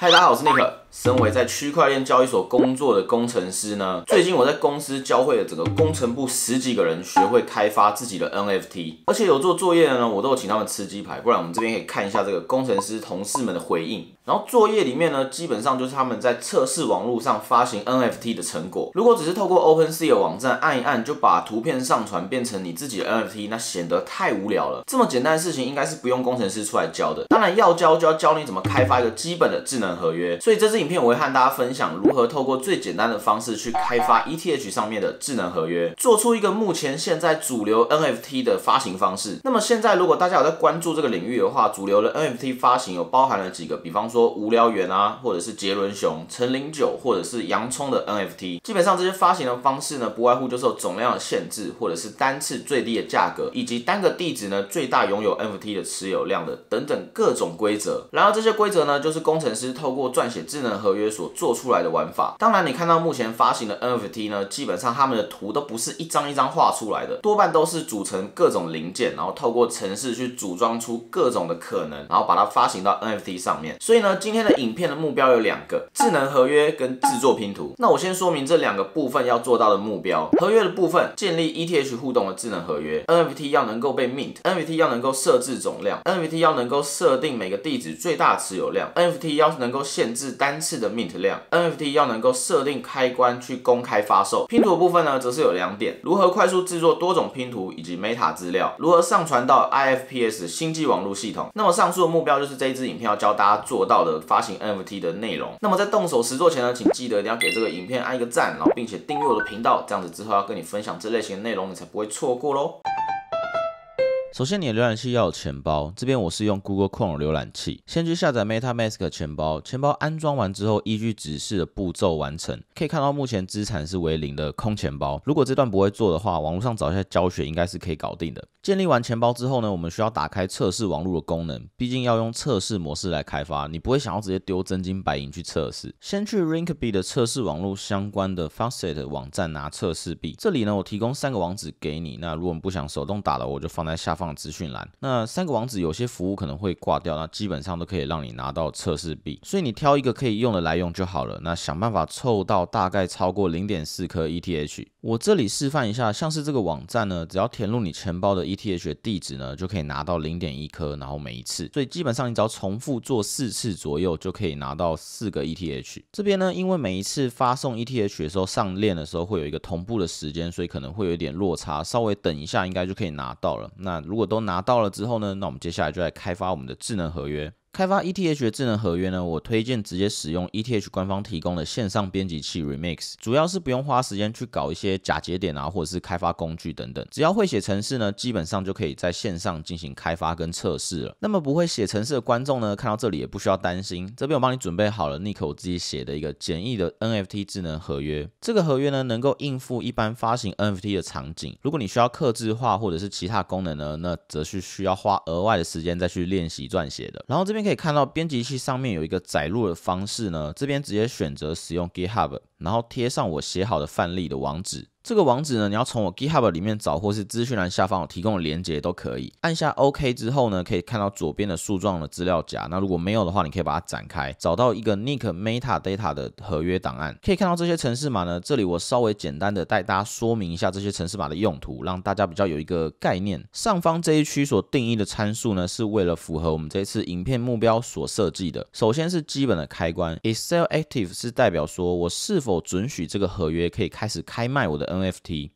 嗨，大家好，我是 Nick。身为在区块链交易所工作的工程师呢，最近我在公司教会了整个工程部10几个人学会开发自己的 NFT， 而且有做作业的呢，我都有请他们吃鸡排。不然我们这边可以看一下这个工程师同事们的回应。然后作业里面呢，基本上就是他们在测试网络上发行 NFT 的成果。如果只是透过 OpenSea 的网站按一按就把图片上传变成你自己的 NFT， 那显得太无聊了。这么简单的事情应该是不用工程师出来教的。当然要教就要教你怎么开发一个基本的智能合约，所以这支影片我会和大家分享如何透过最简单的方式去开发 ETH 上面的智能合约，做出一个目前现在主流 NFT 的发行方式。那么现在如果大家有在关注这个领域的话，主流的 NFT 发行有包含了几个，比方说无聊猿啊，或者是杰伦熊、陈零九或者是洋葱的 NFT。基本上这些发行的方式呢，不外乎就是有总量的限制，或者是单次最低的价格，以及单个地址呢最大拥有 NFT 的持有量的等等各种规则。然后这些规则呢，就是工程师透过撰写智能合约所做出来的玩法。当然，你看到目前发行的 NFT 呢，基本上他们的图都不是一张一张画出来的，多半都是组成各种零件，然后透过程式去组装出各种的可能，然后把它发行到 NFT 上面。所以呢，今天的影片的目标有2个：智能合约跟制作拼图。那我先说明这2个部分要做到的目标。合约的部分，建立 ETH 互动的智能合约 ，NFT 要能够被 mint，NFT 要能够设置总量 ，NFT 要能够设定每个地址最大持有量 ，NFT 要能够限制单次的 mint 量 ，NFT 要能够设定开关去公开发售。拼图的部分呢，则是有2点：如何快速制作多种拼图以及 Meta 资料，如何上传到 IPFS 星际网络系统。那么上述的目标就是这一支影片要教大家做到的发行 NFT 的内容。那么在动手实作前呢，请记得一定要给这个影片按一个赞，然后并且订阅我的频道，这样子之后要跟你分享这类型的内容，你才不会错过咯。首先，你的浏览器要有钱包。这边我是用 Google Chrome 浏览器，先去下载 MetaMask 钱包。钱包安装完之后，依据指示的步骤完成。可以看到目前资产是为0的空钱包。如果这段不会做的话，网络上找一下教学，应该是可以搞定的。建立完钱包之后呢，我们需要打开测试网络的功能，毕竟要用测试模式来开发，你不会想要直接丢真金白银去测试。先去 Rinkeby 的测试网络相关的 Facet 网站拿测试币。这里呢，我提供3个网址给你。那如果你不想手动打的，我就放在下方资讯栏。那3个网址有些服务可能会挂掉，那基本上都可以让你拿到测试币，所以你挑一个可以用的来用就好了。那想办法凑到大概超过 0.4 颗 ETH。我这里示范一下，像是这个网站呢，只要填入你钱包的 ETH 的地址呢，就可以拿到 0.1 颗，然后每一次，所以基本上你只要重复做4次左右，就可以拿到4个 ETH。这边呢，因为每一次发送 ETH 的时候，上链的时候会有一个同步的时间，所以可能会有一点落差，稍微等一下应该就可以拿到了。那如果都拿到了之后呢，那我们接下来就来开发我们的智能合约。开发 ETH 的智能合约呢，我推荐直接使用 ETH 官方提供的线上编辑器 Remix， 主要是不用花时间去搞一些假节点啊，或者是开发工具等等，只要会写程式呢，基本上就可以在线上进行开发跟测试了。那么不会写程式的观众呢，看到这里也不需要担心，这边我帮你准备好了 Nick 我自己写的一个简易的 NFT 智能合约。这个合约呢，能够应付一般发行 NFT 的场景，如果你需要客制化或者是其他功能呢，那则是需要花额外的时间再去练习撰写的。然后这边可以看到编辑器上面有一个载入的方式呢，这边直接选择使用 GitHub， 然后贴上我写好的范例的网址。这个网址呢，你要从我 GitHub 里面找，或是资讯栏下方我提供的连结都可以。按下 OK 之后呢，可以看到左边的树状的资料夹。那如果没有的话，你可以把它展开，找到一个 Nic Meta Data 的合约档案。可以看到这些程式码呢，这里我稍微简单的带大家说明一下这些程式码的用途，让大家比较有一个概念。上方这一区所定义的参数呢，是为了符合我们这次影片目标所设计的。首先是基本的开关 ，Excel Active 是代表说我是否准许这个合约可以开始开卖我的 NFT。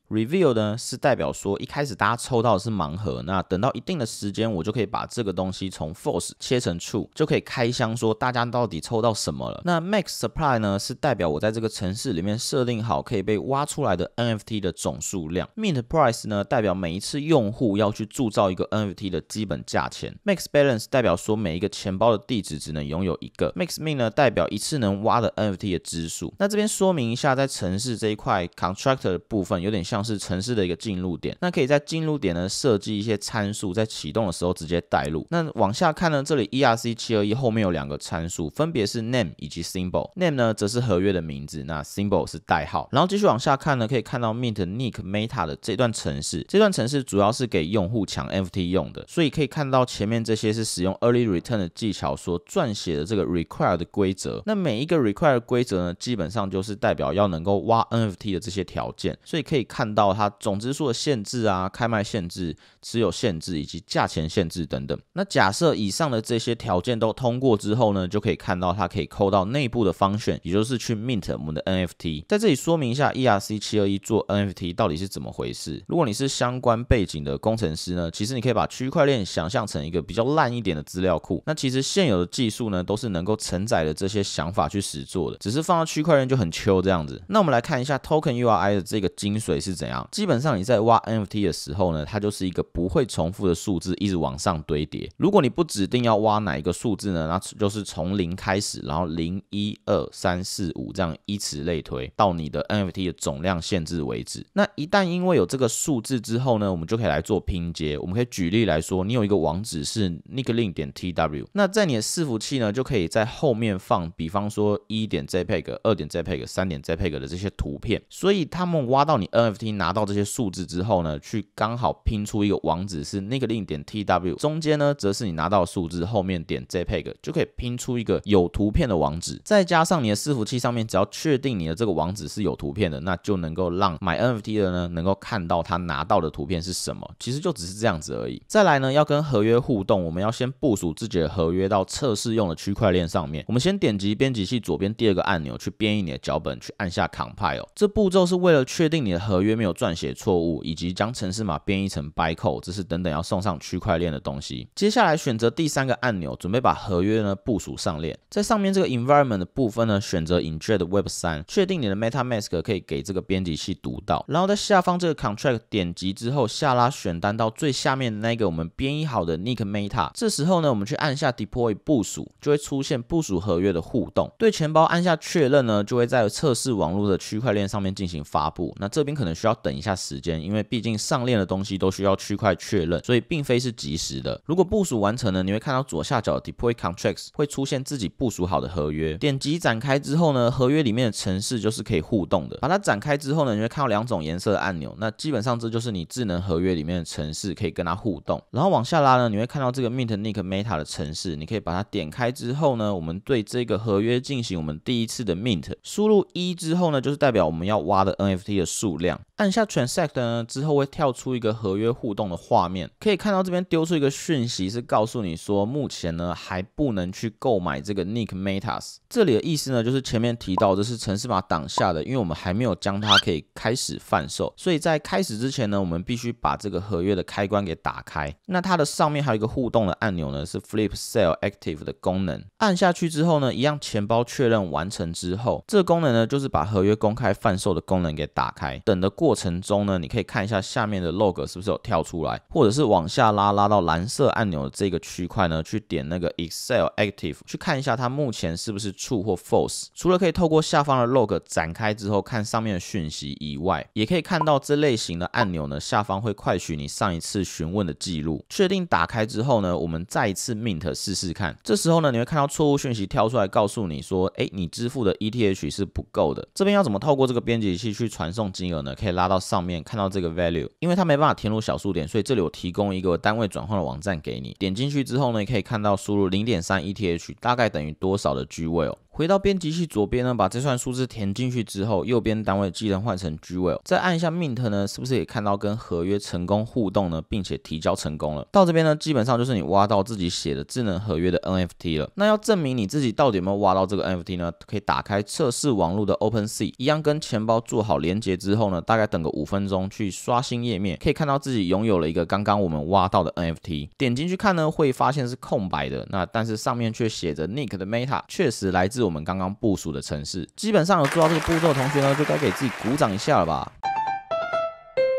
Reveal 呢是代表说一开始大家抽到的是盲盒，那等到一定的时间我就可以把这个东西从 False 切成 True， 就可以开箱说大家到底抽到什么了。那 Max Supply 呢是代表我在这个程式里面设定好可以被挖出来的 NFT 的总数量。 Mint Price 呢代表每一次用户要去铸造一个 NFT 的基本价钱。 Max Balance 代表说每一个钱包的地址只能拥有1个。 Max Mint 呢代表一次能挖的 NFT 的支数。那这边说明一下在程式这一块 Contractor 部分有点像是城市的一个进入点，那可以在进入点呢设计一些参数，在启动的时候直接带入。那往下看呢，这里 ERC721 后面有两个参数，分别是 name 以及 symbol。name 呢则是合约的名字，那 symbol 是代号。然后继续往下看呢，可以看到 Mint Nick Meta 的这段程式，这段程式主要是给用户抢 NFT 用的，所以可以看到前面这些是使用 Early Return 的技巧所撰写的这个 require 的规则。那每一个 require 的规则呢，基本上就是代表要能够挖 NFT 的这些条件，所以可以看到它总支数的限制啊、开卖限制、持有限制以及价钱限制等等。那假设以上的这些条件都通过之后呢，就可以看到它可以扣到内部的function，也就是去 mint 我们的 NFT。在这里说明一下 ERC721 做 NFT 到底是怎么回事。如果你是相关背景的工程师呢，其实你可以把区块链想象成一个比较烂一点的资料库。那其实现有的技术呢，都是能够承载的这些想法去实做的，只是放到区块链就很秋这样子。那我们来看一下 Token URI 的这个精髓是怎样。基本上你在挖 NFT 的时候呢，它就是一个不会重复的数字一直往上堆叠。如果你不指定要挖哪一个数字呢，那就是从0开始，然后0、1、2、3、4、5这样依此类推到你的 NFT 的总量限制为止。那一旦因为有这个数字之后呢，我们就可以来做拼接。我们可以举例来说，你有一个网址是 nicklink.tw， 那在你的伺服器呢就可以在后面放，比方说 1.jpg、2.jpg、3.jpg 的这些图片。所以他们挖到你 NFT 拿到这些数字之后呢，去刚好拼出一个网址是 nicklink.tw， 中间呢则是你拿到的数字，后面点 jpg 就可以拼出一个有图片的网址。再加上你的伺服器上面只要确定你的这个网址是有图片的，那就能够让买 NFT 的呢能够看到他拿到的图片是什么。其实就只是这样子而已。再来呢，要跟合约互动，我们要先部署自己的合约到测试用的区块链上面。我们先点击编辑器左边第二个按钮，去编译你的脚本，去按下 compile。 这步骤是为了确定你的合约没有撰写错误，以及将程式码编译成 bytecode， 这是等等要送上区块链的东西。接下来选择第三个按钮，准备把合约呢部署上链。在上面这个 environment 的部分呢，选择 inject web3， 确定你的 MetaMask 可以给这个编辑器读到。然后在下方这个 contract 点击之后，下拉选单到最下面那个我们编译好的 Nic Meta。 这时候呢，我们去按下 deploy 部署，就会出现部署合约的互动。对钱包按下确认呢，就会在测试网络的区块链上面进行发布。那这边可能需要等一下时间，因为毕竟上链的东西都需要区块确认，所以并非是及时的。如果部署完成呢，你会看到左下角的 deploy contracts 会出现自己部署好的合约。点击展开之后呢，合约里面的程式就是可以互动的。把它展开之后呢，你会看到两种颜色的按钮。那基本上这就是你智能合约里面的程式，可以跟它互动。然后往下拉呢，你会看到这个 Mint Nic Meta 的程式，你可以把它点开之后呢，我们对这个合约进行我们第一次的 mint， 输入1之后呢，就是代表我们要挖的 NFT 的数量。按下 transact 呢之后，会跳出一个合约互动的画面，可以看到这边丢出一个讯息，是告诉你说目前呢还不能去购买这个 Nic Metas。 这里的意思呢，就是前面提到这是程式码挡下的，因为我们还没有将它可以开始贩售，所以在开始之前呢，我们必须把这个合约的开关给打开。那它的上面还有一个互动的按钮呢，是 Flip Sale Active 的功能。按下去之后呢，一样钱包确认完成之后，这个功能呢就是把合约公开贩售的功能给打开。等的过程中呢，你可以看一下下面的 log 是不是有跳出来，或者是往下拉，拉到蓝色按钮的这个区块呢，去点那个 Excel Active， 去看一下它目前是不是 True 或 False。 除了可以透过下方的 log 展开之后看上面的讯息以外，也可以看到这类型的按钮呢，下方会快取你上一次询问的记录。确定打开之后呢，我们再一次 mint 试试看。这时候呢，你会看到错误讯息跳出来，告诉你说，哎，你支付的 ETH 是不够的。这边要怎么透过这个编辑器去传送金额呢？可以拉到上面看到这个 value， 因为它没办法填入小数点，所以这里有提供一个单位转换的网站给你。点进去之后呢，你可以看到输入 0.3 ETH 大概等于多少的 Gwei。回到编辑器左边呢，把这串数字填进去之后，右边单位计量换成 Gwei， 再按一下 Mint 呢，是不是也看到跟合约成功互动呢，并且提交成功了？到这边呢，基本上就是你挖到自己写的智能合约的 NFT 了。那要证明你自己到底有没有挖到这个 NFT 呢？可以打开测试网络的 OpenSea， 一样跟钱包做好连接之后呢，大概等个5分钟去刷新页面，可以看到自己拥有了一个刚刚我们挖到的 NFT。点进去看呢，会发现是空白的，那但是上面却写着 Nick 的 Meta， 确实来自我们刚刚部署的程式。基本上有做到这个步骤的同学呢，就该给自己鼓掌一下了吧。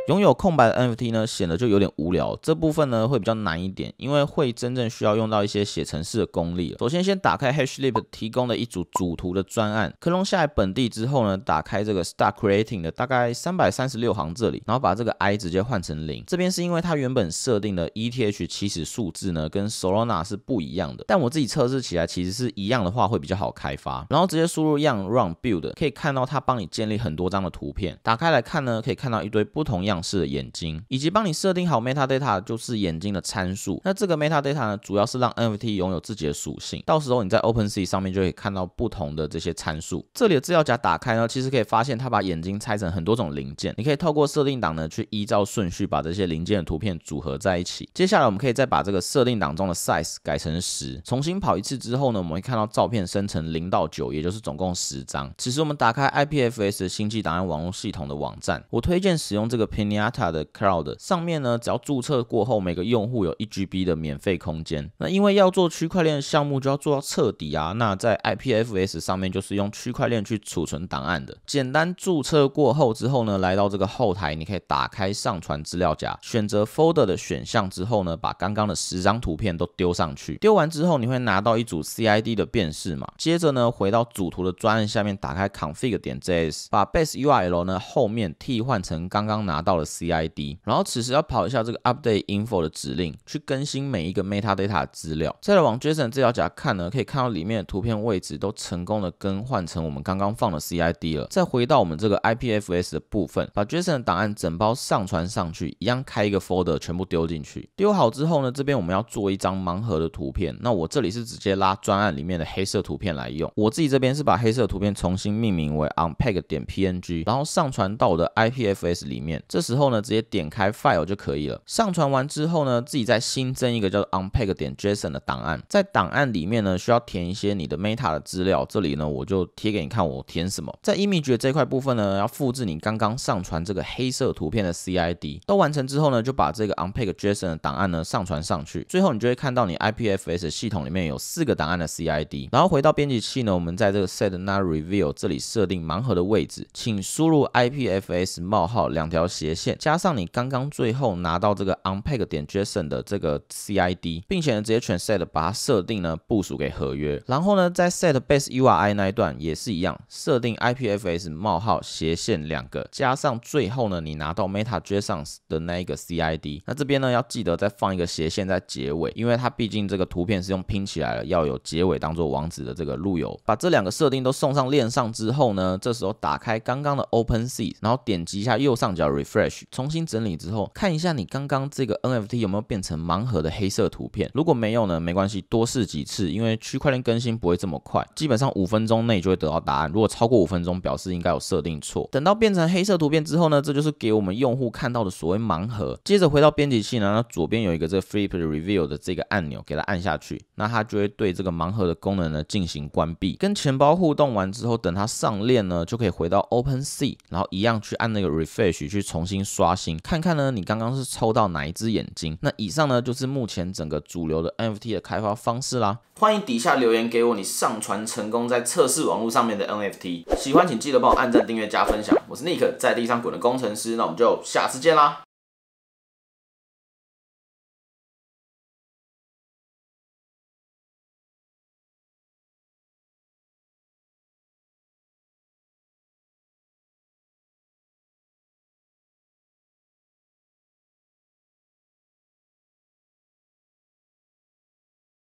拥有空白的 NFT 呢，显得就有点无聊，这部分呢会比较难一点，因为会真正需要用到一些写程式的功力。首先，先打开 HashLib 提供的一组主图的专案，克隆下来本地之后呢，打开这个 Start Creating 的大概336行这里，然后把这个 I 直接换成0。这边是因为它原本设定的 ETH 起始数字呢跟 Solana 是不一样的，但我自己测试起来其实是一样的话会比较好开发。然后直接输入 Young Run Build， 可以看到它帮你建立很多张的图片。打开来看呢，可以看到一堆不同样式的眼睛，以及帮你设定好 metadata， 就是眼睛的参数。那这个 metadata 呢，主要是让 NFT 拥有自己的属性。到时候你在 OpenSea 上面就可以看到不同的这些参数。这里的资料夹打开呢，其实可以发现它把眼睛拆成很多种零件，你可以透过设定档呢去依照顺序把这些零件的图片组合在一起。接下来我们可以再把这个设定档中的 size 改成10，重新跑一次之后呢，我们会看到照片生成0到9，也就是总共10张。其实我们打开 IPFS 星际档案网络系统的网站，我推荐使用这个 Pinata 的 Cloud， 上面呢只要注册过后，每个用户有1 GB 的免费空间。那因为要做区块链项目，就要做到彻底啊。那在 IPFS 上面就是用区块链去储存档案的。简单注册过后之后呢，来到这个后台，你可以打开上传资料夹，选择 Folder 的选项之后呢，把刚刚的10张图片都丢上去。丢完之后，你会拿到一组 CID 的辨识码。接着呢，回到主图的专案下面，打开 config.js， 把 base URL 呢后面替换成刚刚拿到了 CID， 然后此时要跑一下这个 update info 的指令，去更新每一个 metadata 的资料。再来往 JSON 资料夹看呢，可以看到里面的图片位置都成功的更换成我们刚刚放的 CID 了。再回到我们这个 IPFS 的部分，把 JSON 的档案整包上传上去，一样开一个 folder 全部丢进去。丢好之后呢，这边我们要做一张盲盒的图片。那我这里是直接拉专案里面的黑色图片来用，我自己这边是把黑色图片重新命名为 unpack.png， 然后上传到我的 IPFS 里面。这时候呢，直接点开 file 就可以了。上传完之后呢，自己再新增一个叫做 unpack.json 的档案，在档案里面呢，需要填一些你的 meta 的资料。这里呢，我就贴给你看我填什么。在 image 这块部分呢，要复制你刚刚上传这个黑色图片的 CID。都完成之后呢，就把这个 unpack.json 的档案呢上传上去。最后你就会看到你 IPFS 系统里面有4个档案的 CID。然后回到编辑器呢，我们在这个 set not reveal 这里设定盲盒的位置，请输入 IPFS : 2条。斜线加上你刚刚最后拿到这个 unpack.json 的这个 CID， 并且呢直接选 set 把它设定呢部署给合约，然后呢在 set base URI 那一段也是一样，设定 IPFS : 2，加上最后呢你拿到 meta.json 的那一个 CID， 那这边呢要记得再放一个斜线在结尾，因为它毕竟这个图片是用拼起来了，要有结尾当做网址的这个路由。把这2个设定都送上链上之后呢，这时候打开刚刚的 OpenSea， 然后点击一下右上角 refresh， 重新整理之后，看一下你刚刚这个 NFT 有没有变成盲盒的黑色图片。如果没有呢，没关系，多试几次，因为区块链更新不会这么快，基本上5分钟内就会得到答案。如果超过5分钟，表示应该有设定错。等到变成黑色图片之后呢，这就是给我们用户看到的所谓盲盒。接着回到编辑器呢，那左边有一个这个 flip reveal 的这个按钮，给它按下去，那它就会对这个盲盒的功能呢进行关闭。跟钱包互动完之后，等它上链呢，就可以回到 OpenSea， 然后一样去按那个 refresh 去重新刷新，看看呢你刚刚是抽到哪一只眼睛。那以上呢就是目前整个主流的 NFT 的开发方式啦。欢迎底下留言给我你上传成功在测试网络上面的 NFT， 喜欢请记得帮我按赞、订阅、加分享。我是 Nick， 在地上滚的工程师，那我们就下次见啦。